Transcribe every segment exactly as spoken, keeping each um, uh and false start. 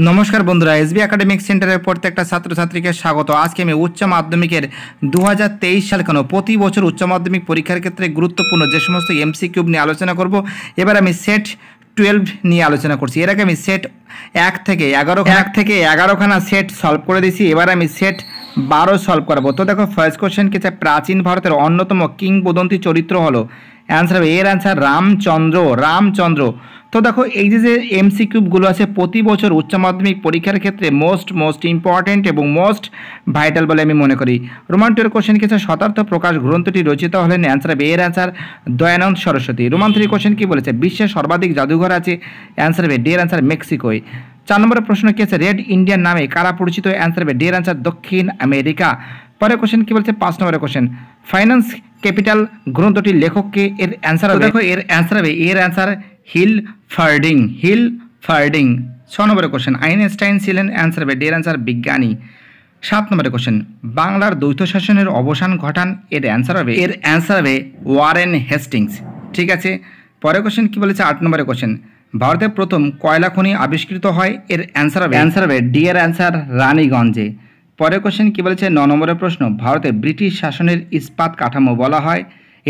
नमस्कार बंधुरा S B academic centre प्रत्येक छात्र छात्री के स्वागत। आज के उच्च माध्यमिकर दो हज़ार तेईस साल क्यों प्रति बचर उच्च माध्यमिक परीक्षार क्षेत्र में गुरुत्वपूर्ण जे समस्त एमसीक्यू नहीं आलोचना करब। एबार आमी सेट ट्वेल्व नहीं आलोचना करছি। এর আগে আমি সেট এক থেকে এগারো এক থেকে এগারো খানা সেট সলভ করে দিয়েছি। এবার আমি সেট বারো সলভ করব। তো দেখো ফার্স্ট কোশ্চেন কি আছে, প্রাচীন ভারতের অন্যতম কিংবদন্তি চরিত্র হলো অ্যানসার হবে এর অ্যানসার রামচন্দ্র রামচন্দ্র। তো দেখো এই যে এমসিকিউগুলো আছে প্রতি বছর উচ্চ মাধ্যমিক পরীক্ষার ক্ষেত্রে মোস্ট মোস্ট ইম্পর্টেন্ট এবং মোস্ট ভাইটাল বলে আমি মনে করি। রোমান টুয়ের কোশ্চেন কি আছে, শতার্থ প্রকাশ গ্রন্থটি রচিত হলেন অ্যানসার হবে এর answer Dayananda Saraswati. Roman three question কি বলেছে, বিশ্বের সর্বাধিক জাদুঘর আছে অ্যানসার হবে ডের অ্যানসার মেক্সিকোয়। চার নম্বর প্রশ্ন কি আছে, রেড ইন্ডিয়ান নামে কারা পরিচিত অ্যানসার হবে ডের অ্যানসার দক্ষিণ আমেরিকা। পরের কোশ্চেন কি বলছে, পাঁচ নম্বরের কোশ্চেন ফাইন্যান্স ক্যাপিটাল গ্রন্থটির লেখক কে, এর অ্যান্সার হবে দেখো এর অ্যান্সার হবে এর answer Hilferding Hilferding. ছ নম্বরের কোশ্চেন আইনস্টাইন ছিলেন অ্যান্সার হবে ডের অ্যান্সার বিজ্ঞানী। সাত নম্বরের কোশ্চেন বাংলার দ্বৈত শাসনের অবসান ঘটান এর অ্যান্সার হবে এর অ্যান্সার হবে ওয়ারেন হেস্টিংস। ঠিক আছে, পরের কোশ্চেন কি বলেছে, আট নম্বরের কোশ্চেন ভারতের প্রথম কয়লা খনি আবিষ্কৃত হয় এর অ্যান্সার হবে অ্যান্সার হবে ডি এর অ্যান্সার রানীগঞ্জে। পরের কোশ্চেন কী বলেছে, ন নম্বরের প্রশ্ন ভারতে ব্রিটিশ শাসনের ইস্পাত কাঠামো বলা হয়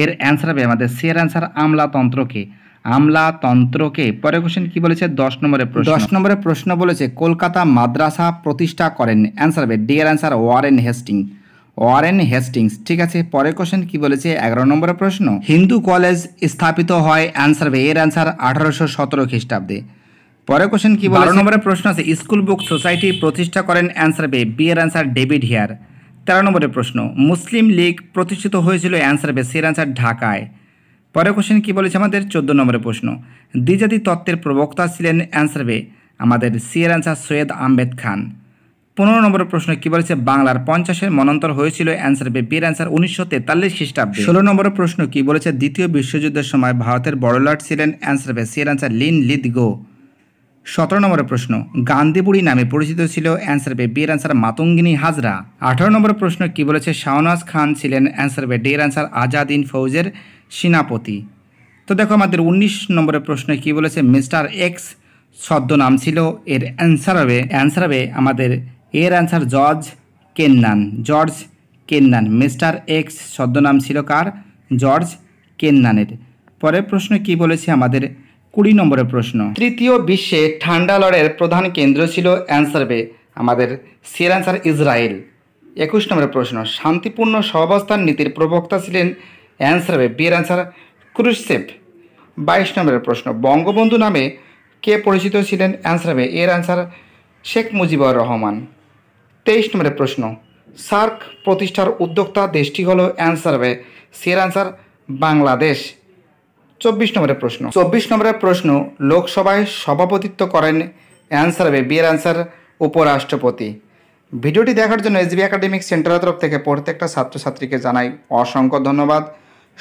এর অ্যান্সার হবে আমাদের সের অ্যান্সার আমলাতন্ত্রকে আমলাতন্ত্রকে। পরের কোশ্চেন কী বলেছে, দশ নম্বরের প্রশ্ন দশ নম্বরের প্রশ্ন বলেছে কলকাতা মাদ্রাসা প্রতিষ্ঠা করেন অ্যান্সার হবে ডি এর answer Warren Hastings Warren Hastings. ঠিক আছে, পরের কোশ্চেন কী বলেছে, এগারো নম্বরের প্রশ্ন হিন্দু কলেজ স্থাপিত হয় অ্যান্সার হবে এর অ্যান্সার আঠারোশো সতেরো খ্রিস্টাব্দে। পরের কোশ্চেন কি বলেছে, বারো নম্বরের প্রশ্ন আছে স্কুল বুক সোসাইটি প্রতিষ্ঠা করেন অ্যান্সার হবে বি এর অ্যান্সার ডেভিড হেয়ার। তেরো নম্বরের প্রশ্ন মুসলিম লীগ প্রতিষ্ঠিত হয়েছিল অ্যান্সার হবে সি এর অ্যান্সার ঢাকায়। পরের কোশ্চেন কি বলেছে আমাদের, চোদ্দ নম্বরের প্রশ্ন দ্বিজাতি তত্ত্বের প্রবক্তা ছিলেন অ্যান্সার হবে আমাদের সি এর অ্যান্সার সৈয়দ আহমেদ খান। পনেরো নম্বরের প্রশ্ন কি বলেছে, বাংলার পঞ্চাশের মনন্তর হয়েছিল অ্যান্সার হবে বি এর অ্যান্সার উনিশশো তেতাল্লিশ খ্রিস্টাব্দে। ষোলো নম্বরের প্রশ্ন কি বলেছে, দ্বিতীয় বিশ্বযুদ্ধের সময় ভারতের বড়লাট ছিলেন অ্যান্সার হবে সি এর অ্যান্সার লিন লিথগো। সতেরো নম্বরের প্রশ্ন গান্ধী বুড়ি নামে পরিচিত ছিল অ্যান্সার হবে বি এর অ্যান্সার মাতঙ্গিনী হাজরা। আঠারো নম্বরের প্রশ্ন কি বলেছে, শাহনওয়াজ খান ছিলেন অ্যান্সার হবে ডি এর অ্যান্সার আজাদিন ফৌজের সেনাপতি। তো দেখো আমাদের উনিশ নম্বরের প্রশ্ন কি বলেছে, মিস্টার এক্স ছদ্মনাম ছিল এর অ্যান্সার হবে অ্যান্সার হবে আমাদের এর answer George Kennan George Kennan. Mister X ছদ্মনাম ছিল কার, জর্জ কেন্নানের। পরের প্রশ্ন কি বলেছে আমাদের, কুড়ি নম্বরের প্রশ্ন তৃতীয় বিশ্বে ঠান্ডা লড়াইয়ের প্রধান কেন্দ্র ছিল অ্যান্সার হবে আমাদের সি এর অ্যান্সার ইসরায়েল। একুশ নম্বরের প্রশ্ন শান্তিপূর্ণ সহাবস্থান নীতির প্রবক্তা ছিলেন অ্যান্সার হবে বি এর অ্যান্সার ক্রুশচেভ। বাইশ নম্বরের প্রশ্ন বঙ্গবন্ধু নামে কে পরিচিত ছিলেন অ্যান্সার হবে এর অ্যান্সার শেখ মুজিবুর রহমান। তেইশ নম্বরের প্রশ্ন সার্ক প্রতিষ্ঠার উদ্যোক্তা দেশটি হলো অ্যান্সার হবে সি এর অ্যান্সার বাংলাদেশ। চব্বিশ নম্বরের প্রশ্ন চব্বিশ নম্বরের প্রশ্ন লোকসভায় সভাপতিত্ব করেন অ্যান্সার হবে বি এর অ্যান্সার উপরাষ্ট্রপতি। ভিডিওটি দেখার জন্য এস বি একাডেমিক সেন্টারের তরফ থেকে প্রত্যেকটা ছাত্রছাত্রীকে জানাই অসংখ্য ধন্যবাদ।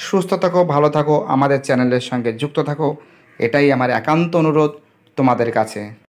সুস্থ থাকো, ভালো থাকো, আমাদের চ্যানেলের সঙ্গে যুক্ত থাকো, এটাই আমার একান্ত অনুরোধ তোমাদের কাছে।